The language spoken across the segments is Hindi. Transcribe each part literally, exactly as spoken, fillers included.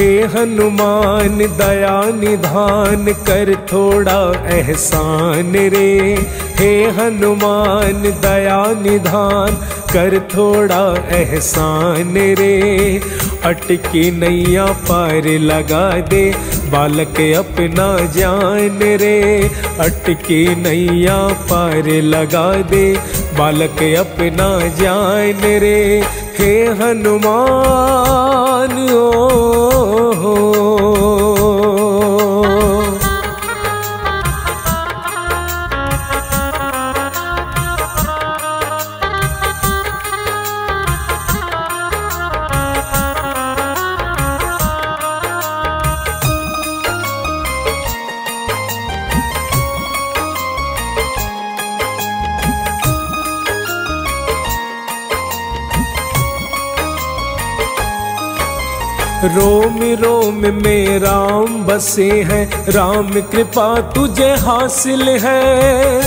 हे हनुमान दया निधान कर थोड़ा एहसान रे, हे हनुमान दया निधान कर थोड़ा एहसान रे। अटकी नैया पार लगा दे बालक अपना जान रे, अटकी नैया पार लगा दे बालक अपना जान रे। हे हनुमान ओ रोम रोम में राम बसे हैं, राम कृपा तुझे हासिल है।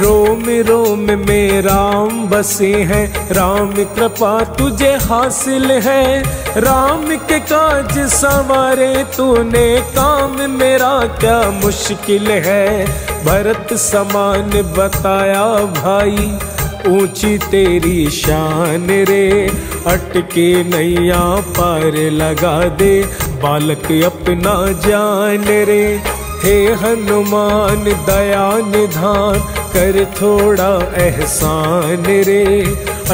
रोम रोम में राम बसे हैं, राम कृपा तुझे हासिल है। राम के काज संवारे तूने, काम मेरा क्या मुश्किल है। भरत समान बताया भाई ऊंची तेरी शान रे, अटके नैया पार लगा दे बालक अपना जान रे। हे हनुमान दया निधान कर थोड़ा एहसान रे,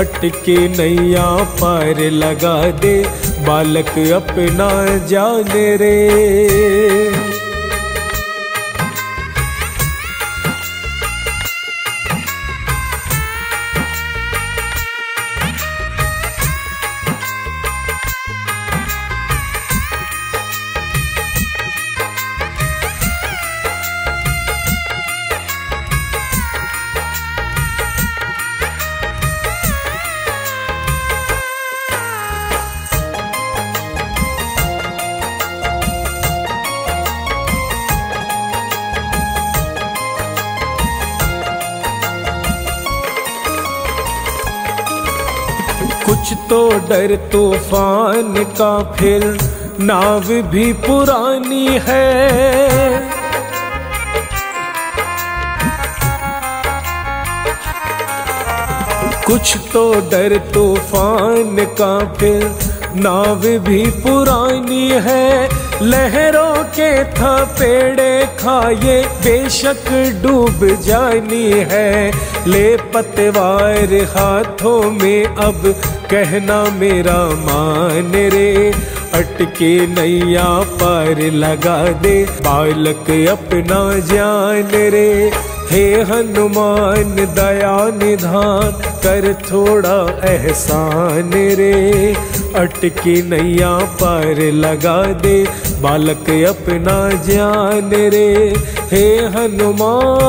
अटके नैया पार लगा दे बालक अपना जान रे। कुछ तो डर तूफान का, फिर नाव भी पुरानी है। कुछ तो डर तूफान का, फिर नाव भी पुरानी है। लहरों के थपेड़े खाए बेशक डूब जानी है। ले पतवार हाथों में अब कहना मेरा मान रे, अटके नैया पार लगा दे बालक अपना जान रे। हे हनुमान दया निधान कर थोड़ा एहसान रे, अटके नैया पार लगा दे बालक अपना जान रे। हे हनुमान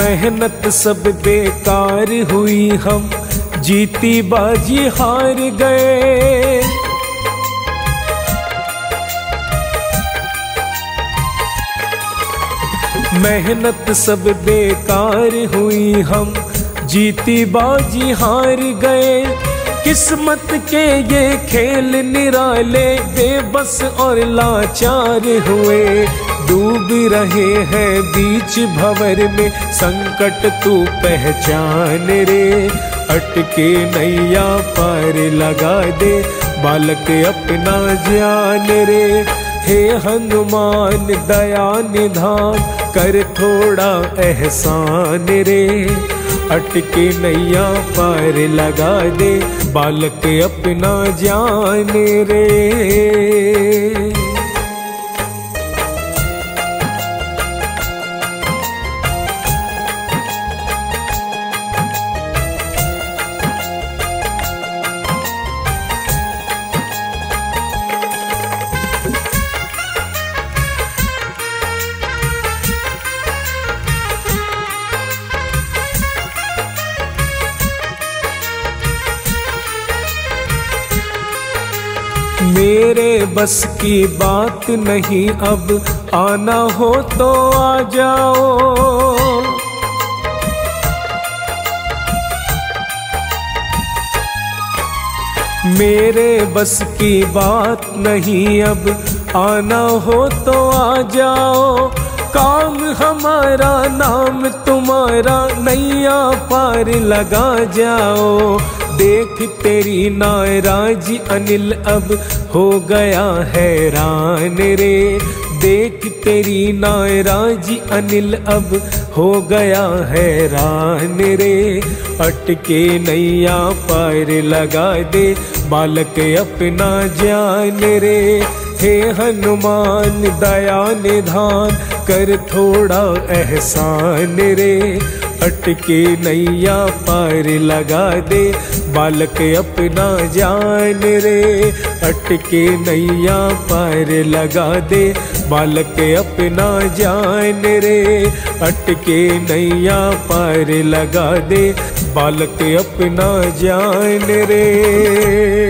मेहनत सब बेकार हुई, हम जीती बाजी हार गए। मेहनत सब बेकार हुई, हम जीती बाजी हार गए। किस्मत के ये खेल निराले, बेबस और लाचार हुए। डूब रहे हैं बीच भंवर में, संकट तू पहचान रे, अटके नैया पार लगा दे बालक अपना जान रे। हे हनुमान दया निधान कर थोड़ा एहसान रे, अटके नैया पार लगा दे बालक अपना जान रे। मेरे बस की बात नहीं, अब आना हो तो आ जाओ। मेरे बस की बात नहीं, अब आना हो तो आ जाओ। काम हमारा नाम तुम्हारा, नैया पार लगा जाओ। देख तेरी नाराजी अनिल अब हो गया हैरान रे। देख तेरी नाराजी अनिल अब हो गया हैरान रे। अटके नैया पार लगा दे बालक अपना जान रे। हे हनुमान दया निधान कर थोड़ा एहसान रे। अटके नैया पार लगा दे बालक अपना जान रे। अटके नैया पार लगा दे बालक अपना जान रे। अटके नैया पार लगा दे बालक अपना जान रे।